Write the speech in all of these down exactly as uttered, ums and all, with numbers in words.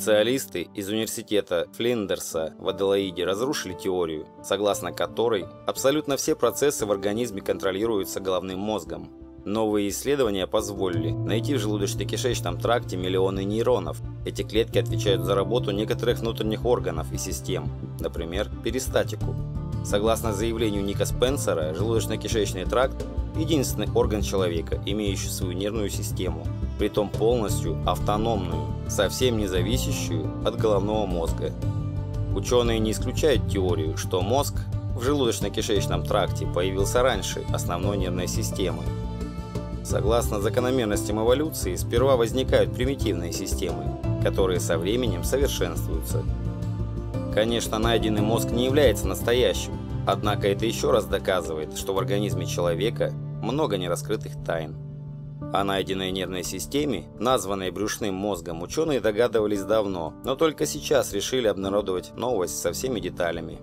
Специалисты из университета Флиндерса в Аделаиде разрушили теорию, согласно которой абсолютно все процессы в организме контролируются головным мозгом. Новые исследования позволили найти в желудочно-кишечном тракте миллионы нейронов. Эти клетки отвечают за работу некоторых внутренних органов и систем, например, перистатику. Согласно заявлению Ника Спенсера, желудочно-кишечный тракт – единственный орган человека, имеющий свою нервную систему, притом полностью автономную, совсем не зависящую от головного мозга. Ученые не исключают теорию, что мозг в желудочно-кишечном тракте появился раньше основной нервной системы. Согласно закономерностям эволюции, сперва возникают примитивные системы, которые со временем совершенствуются. Конечно, найденный мозг не является настоящим, однако это еще раз доказывает, что в организме человека много нераскрытых тайн. О найденной нервной системе, названной брюшным мозгом, ученые догадывались давно, но только сейчас решили обнародовать новость со всеми деталями.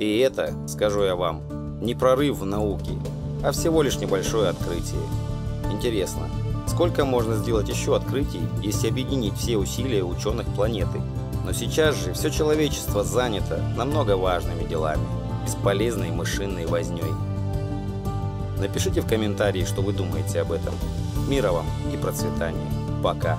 И это, скажу я вам, не прорыв в науке, а всего лишь небольшое открытие. Интересно, сколько можно сделать еще открытий, если объединить все усилия ученых планеты? Но сейчас же все человечество занято намного важными делами, бесполезной мышиной возней. Напишите в комментарии, что вы думаете об этом. Мира вам и процветания. Пока.